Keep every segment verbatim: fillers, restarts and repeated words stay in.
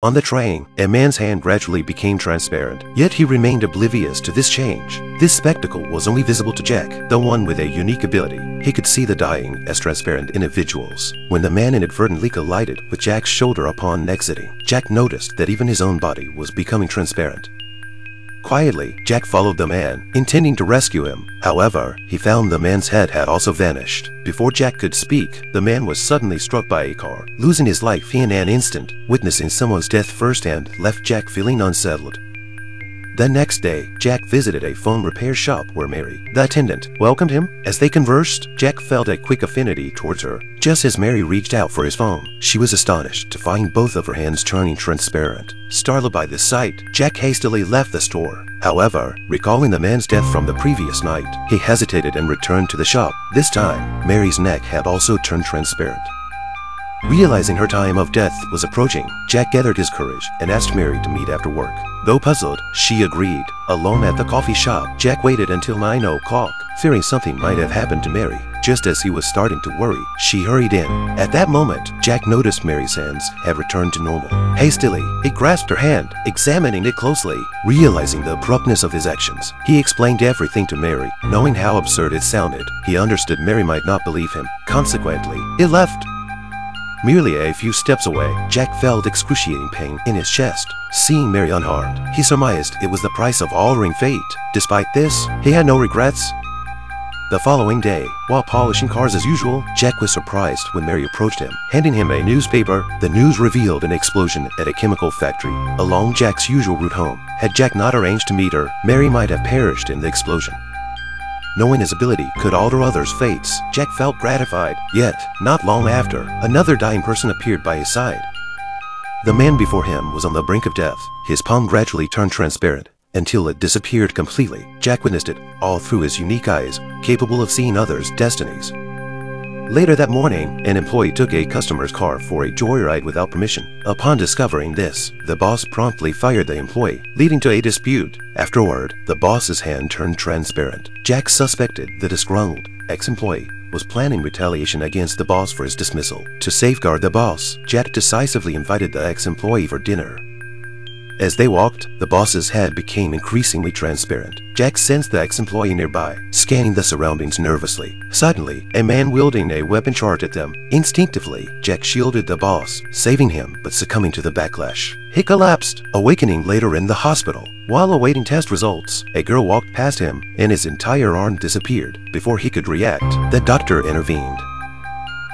On the train, a man's hand gradually became transparent, yet he remained oblivious to this change. This spectacle was only visible to Jack, the one with a unique ability. He could see the dying as transparent individuals. When the man inadvertently collided with Jack's shoulder upon exiting, Jack noticed that even his own body was becoming transparent. Quietly, Jack followed the man, intending to rescue him. However, he found the man's head had also vanished. Before Jack could speak, the man was suddenly struck by a car, losing his life in an instant. Witnessing someone's death firsthand left Jack feeling unsettled. The next day, Jack visited a phone repair shop where Mary, the attendant, welcomed him. As they conversed, Jack felt a quick affinity towards her. Just as Mary reached out for his phone, she was astonished to find both of her hands turning transparent. Startled by this sight, Jack hastily left the store. However, recalling the man's death from the previous night, he hesitated and returned to the shop. This time, Mary's neck had also turned transparent. Realizing her time of death was approaching, Jack gathered his courage and asked Mary to meet after work. Though puzzled, she agreed. Alone at the coffee shop, Jack waited until nine o'clock, fearing something might have happened to Mary. Just as he was starting to worry, she hurried in. At that moment, Jack noticed Mary's hands had returned to normal. Hastily, he grasped her hand, examining it closely. Realizing the abruptness of his actions, he explained everything to Mary. Knowing how absurd it sounded, he understood Mary might not believe him. Consequently, he left. Merely a few steps away, Jack felt excruciating pain in his chest. Seeing Mary unharmed, he surmised it was the price of altering fate. Despite this, he had no regrets. The following day, while polishing cars as usual, Jack was surprised when Mary approached him, handing him a newspaper. The news revealed an explosion at a chemical factory along Jack's usual route home. Had Jack not arranged to meet her, Mary might have perished in the explosion. Knowing his ability could alter others' fates, Jack felt gratified. Yet, not long after, another dying person appeared by his side. The man before him was on the brink of death. His palm gradually turned transparent until it disappeared completely. Jack witnessed it all through his unique eyes, capable of seeing others' destinies. Later that morning, an employee took a customer's car for a joyride without permission. Upon discovering this, the boss promptly fired the employee, leading to a dispute. Afterward, the boss's hand turned transparent. Jack suspected the disgruntled ex-employee was planning retaliation against the boss for his dismissal. To safeguard the boss, Jack decisively invited the ex-employee for dinner. As they walked, the boss's head became increasingly transparent. Jack sensed the ex-employee nearby, scanning the surroundings nervously. Suddenly, a man wielding a weapon charged at them. Instinctively, Jack shielded the boss, saving him but succumbing to the backlash. He collapsed, awakening later in the hospital. While awaiting test results, a girl walked past him and his entire arm disappeared. Before he could react, the doctor intervened.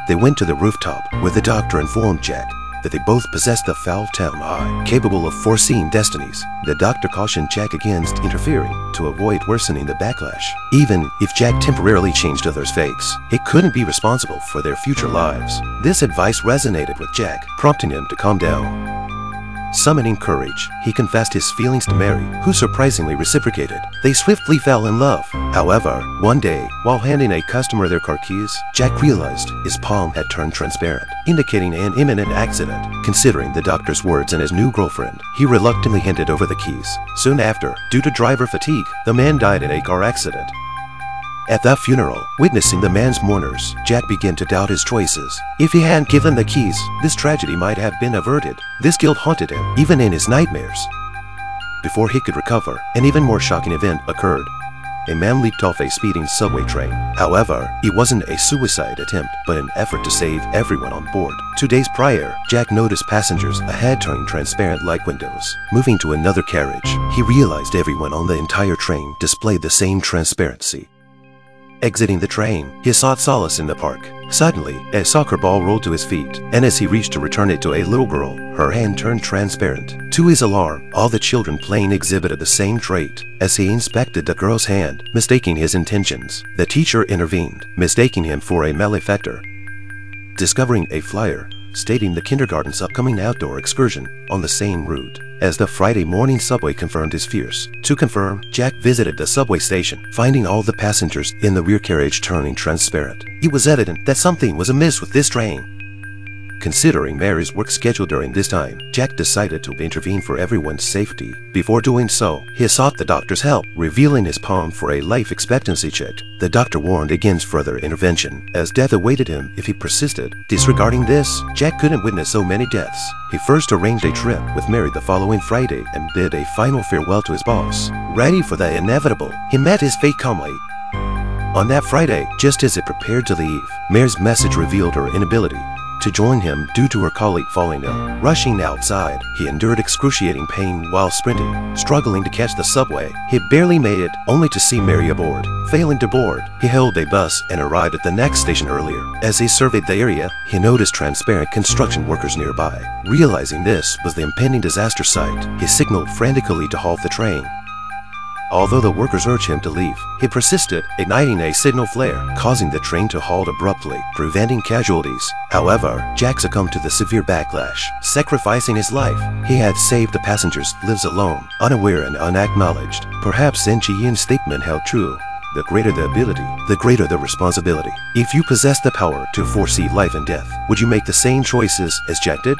They went to the rooftop, where the doctor informed Jack that they both possessed the Fortuna's Eye, capable of foreseeing destinies. The doctor cautioned Jack against interfering to avoid worsening the backlash. Even if Jack temporarily changed others' fates, he couldn't be responsible for their future lives. This advice resonated with Jack, prompting him to calm down. Summoning courage, he confessed his feelings to Mary, who surprisingly reciprocated. They swiftly fell in love. However, one day, while handing a customer their car keys, Jack realized his palm had turned transparent, indicating an imminent accident. Considering the doctor's words and his new girlfriend, he reluctantly handed over the keys. Soon after, due to driver fatigue, the man died in a car accident. At the funeral, witnessing the man's mourners, Jack began to doubt his choices. If he hadn't given the keys, this tragedy might have been averted. This guilt haunted him, even in his nightmares. Before he could recover, an even more shocking event occurred. A man leaped off a speeding subway train. However, it wasn't a suicide attempt, but an effort to save everyone on board. Two days prior, Jack noticed passengers ahead turning transparent like windows. Moving to another carriage, he realized everyone on the entire train displayed the same transparency. Exiting the train, he sought solace in the park. Suddenly, a soccer ball rolled to his feet, and as he reached to return it to a little girl, her hand turned transparent. To his alarm, all the children playing exhibited the same trait. As he inspected the girl's hand, mistaking his intentions, the teacher intervened, mistaking him for a malefactor. Discovering a flyer stating the kindergarten's upcoming outdoor excursion on the same route as the Friday morning subway confirmed his fears. To confirm, Jack visited the subway station, finding all the passengers in the rear carriage turning transparent. It was evident that something was amiss with this train. Considering Mary's work schedule during this time, Jack decided to intervene for everyone's safety. Before doing so, he sought the doctor's help, revealing his palm for a life expectancy check. The doctor warned against further intervention, as death awaited him if he persisted. Disregarding this, Jack couldn't witness so many deaths. He first arranged a trip with Mary the following Friday and bid a final farewell to his boss. Ready for the inevitable, he met his fate calmly. On that Friday, just as it prepared to leave, Mary's message revealed her inability to join him due to her colleague falling ill. Rushing outside, he endured excruciating pain while sprinting. Struggling to catch the subway, he barely made it, only to see Mary aboard. Failing to board, he hailed a bus and arrived at the next station earlier. As he surveyed the area, he noticed transparent construction workers nearby. Realizing this was the impending disaster site, he signaled frantically to halt the train. Although the workers urged him to leave, he persisted, igniting a signal flare, causing the train to halt abruptly, preventing casualties. However, Jack succumbed to the severe backlash, sacrificing his life. He had saved the passengers, lives alone, unaware and unacknowledged. Perhaps Zen Chi-Yin's statement held true. The greater the ability, the greater the responsibility. If you possess the power to foresee life and death, would you make the same choices as Jack did?